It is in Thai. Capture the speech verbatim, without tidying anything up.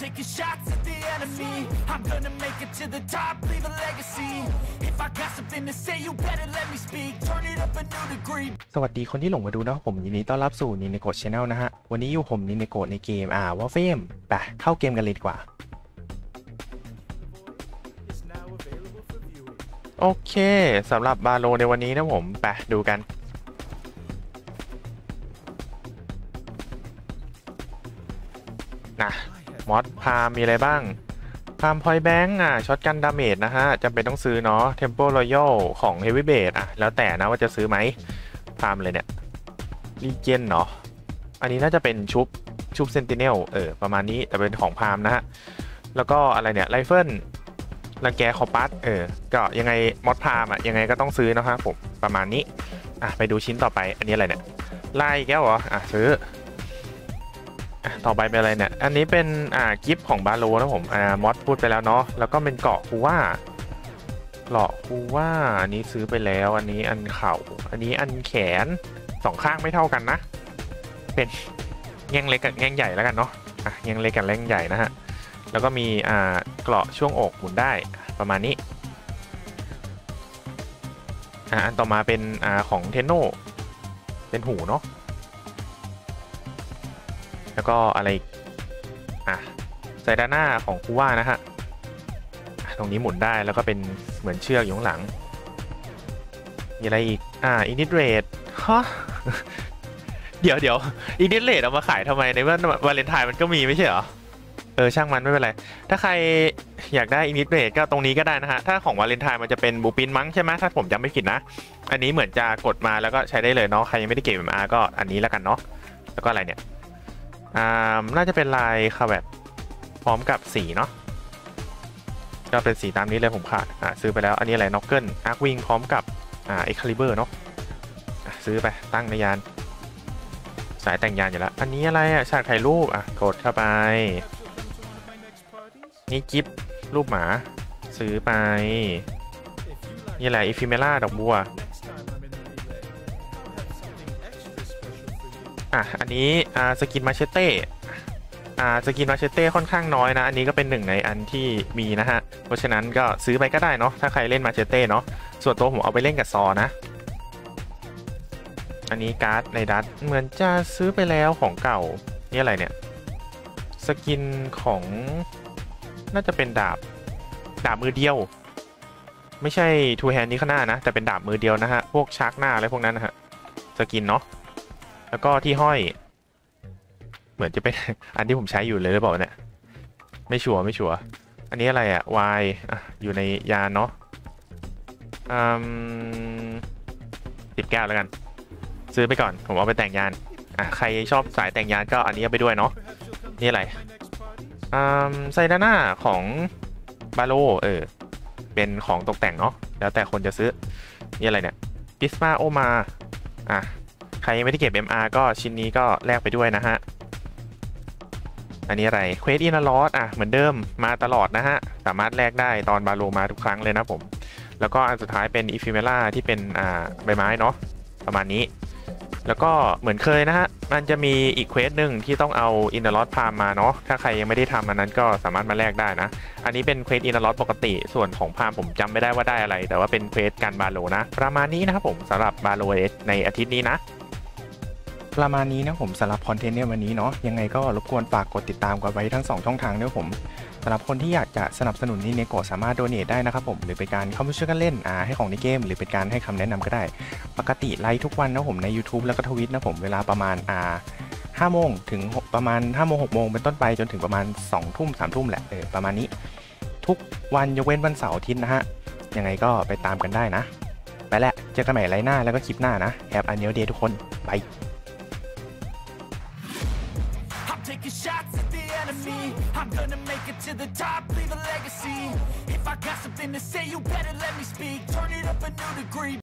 taking shots at the enemy. I'm gonna make it to the top, leave a legacy. If I got something to say, you better let me speak. Turn it up a new degree. สวัสดีคนที่หลงมาดูนะครับผมยินดีต้อนรับสู่นินเนโกะ Channel นะฮะวันนี้อยู่ผมนินเนโกะในเกมอ่าว่าเฟมไปเข้าเกมกันเลยดีกว่าโอเคสำหรับบาโลในวันนี้นะผมไปดูกันนะมอดพามมีอะไรบ้างพามพอยแบงค์อ่ะช็อตกันดาเมจนะฮะจำเป็นต้องซื้อเนาะเทมโปรอยลของเฮวีเบดอ่ะแล้วแต่นะว่าจะซื้อไหมพามเลยเนี่ยรีเจนเนาะอันนี้น่าจะเป็นชุบชุบเซนติเนลเออประมาณนี้แต่เป็นของพามนะฮะแล้วก็อะไรเนี่ยไรเฟิลลังแกคอปัสเออก็ยังไงมอดพามอ่ะยังไงก็ต้องซื้อนะครับผมประมาณนี้อ่ะไปดูชิ้นต่อไปอันนี้อะไรเนี่ยไล่แก้วเหรออ่ะซื้อต่อไปเป็นอะไรเนี่ยอันนี้เป็นอ่ากิฟต์ของบาโลนะผมอ่ามอดพูดไปแล้วเนาะแล้วก็เป็นเกาะคูว่าเกาะคูว่าอันนี้ซื้อไปแล้วอันนี้อันเข่าอันนี้อันแขนสองข้างไม่เท่ากันนะเป็นแง่งเล็กกับแง่งใหญ่แล้วกันเนาะอ่ะแง่งเล็กกับแง่งใหญ่นะฮะแล้วก็มีอ่าเกราะช่วงอกหมุนได้ประมาณนี้อ่าอันต่อมาเป็นอ่าของเทนโนเป็นหูเนาะแล้วก็อะไรอ่ะไซด้านหน้าของคูว่านะฮะตรงนี้หมุนได้แล้วก็เป็นเหมือนเชือกอยู่ข้างหลังมีอะไรอีกอ่าอินิทเรทฮะเดี๋ยวเดี๋ยวอินิทเรทเอามาขายทำไมในเมื่อวาเลนไทน์มันก็มีไม่ใช่เหรอเออช่างมันไม่เป็นไรถ้าใครอยากได้อินิทเรทก็ตรงนี้ก็ได้นะฮะถ้าของวาเลนไทน์มันจะเป็นบูปินมั้งใช่ไหมถ้าผมจำไม่ผิดนะอันนี้เหมือนจะกดมาแล้วก็ใช้ได้เลยเนาะใครยังไม่ได้เก็บ เอ็ม อาร์ ก็อันนี้แล้วกันเนาะแล้วก็อะไรเนี่ยน่าจะเป็นลายคาแบตพร้อมกับสีเนาะก็เป็นสีตามนี้เลยผมขาดซื้อไปแล้วอันนี้อะไรน็อกเกิลอาร์ควิงพร้อมกับเอ็กคาลิเบอร์เนาะซื้อไปตั้งในยานสายแต่งยานอยู่แล้วอันนี้อะไรอ่ะฉากถ่ายรูปอ่ะกดเข้าไปนี่กิฟต์รูปหมาซื้อไปนี่อะไรอิฟิเมล่าดอกบัวอันนี้สกินมาเชเต้สกินมาเชเต้ค่อนข้างน้อยนะอันนี้ก็เป็นหนึ่งในอันที่มีนะฮะเพราะฉะนั้นก็ซื้อไปก็ได้เนาะถ้าใครเล่นมาเชเต้เนาะส่วนตัวผมเอาไปเล่นกับซอนะอันนี้การ์ดในดัตเหมือนจะซื้อไปแล้วของเก่านี่อะไรเนี่ยสกินของน่าจะเป็นดาบดาบมือเดียวไม่ใช่ทูแฮนด์นี้ข้างหน้านะแต่เป็นดาบมือเดียวนะฮะพวกชาร์กหน้าอะไรพวกนั้นนะฮะสกินเนาะแล้วก็ที่ห้อยเหมือนจะเป็นอันที่ผมใช้อยู่เลยหรือเปล่าเนี่ยไม่ชัวร์ไม่ชัวร์อันนี้อะไรอะวายอยู่ในยานเนาะติดแก้วแล้วกันซื้อไปก่อนผมเอาไปแต่งยานอ่ะใครชอบสายแต่งยานก็อันนี้เอาไปด้วยเนาะนี่อะไรไซด้าน่าของบาโลเออเป็นของตกแต่งเนาะแล้วแต่คนจะซื้อนี่อะไรเนี่ยปิสมาโอมาอ่ะใครไม่ได้เก็บ เอ็ม อาร์ ก็ชิ้นนี้ก็แลกไปด้วยนะฮะอันนี้อะไรเควสอินาลอสอ่ะเหมือนเดิมมาตลอดนะฮะสามารถแลกได้ตอนบาโลมาทุกครั้งเลยนะผมแล้วก็อันสุดท้ายเป็นอิฟิเมล่าที่เป็นอ่าใบไม้เนาะประมาณนี้แล้วก็เหมือนเคยนะฮะมันจะมีอีกเควสหนึ่งที่ต้องเอาอินาลอสพามมาเนาะถ้าใครยังไม่ได้ทำอันนั้นก็สามารถมาแลกได้นะอันนี้เป็นเควสอินาลอสปกติส่วนของพามผมจำไม่ได้ว่าได้อะไรแต่ว่าเป็นเควสการบาโลนะประมาณนี้นะครับผมสำหรับบาโลในอาทิตย์นี้นะประมาณนี้นะผมสำหรับคอนเทนต์ในวันนี้เนาะยังไงก็รบกวนฝากกดติดตามกันไว้ทั้งสองช่องทางด้วยผมสำหรับคนที่อยากจะสนับสนุนนินเนโกะสามารถโดเนทได้นะครับผมหรือเป็นการเข้ามาช่วยกันเล่นอ่าให้ของในเกมหรือเป็นการให้คำแนะนำก็ได้ปกติไลฟ์ทุกวันนะผมใน YouTube แล้วก็ทวิตนะผมเวลาประมาณอ่าห้าโมงถึงประมาณห้าโมงหกโมงเป็นต้นไปจนถึงประมาณสองทุ่มสามทุ่มแหละเออประมาณนี้ทุกวันยกเว้นวันเสาร์อาทิตย์นะฮะยังไงก็ไปตามกันได้นะไปแหละเจอกันใหม่ไลฟ์หน้าแล้วก็คลิปหน้านะแฮปปี้นิวเดย์ทุกคนไปshots at the enemy. I'm gonna make it to the top, leave a legacy. If I got something to say, you better let me speak. Turn it up a new degree.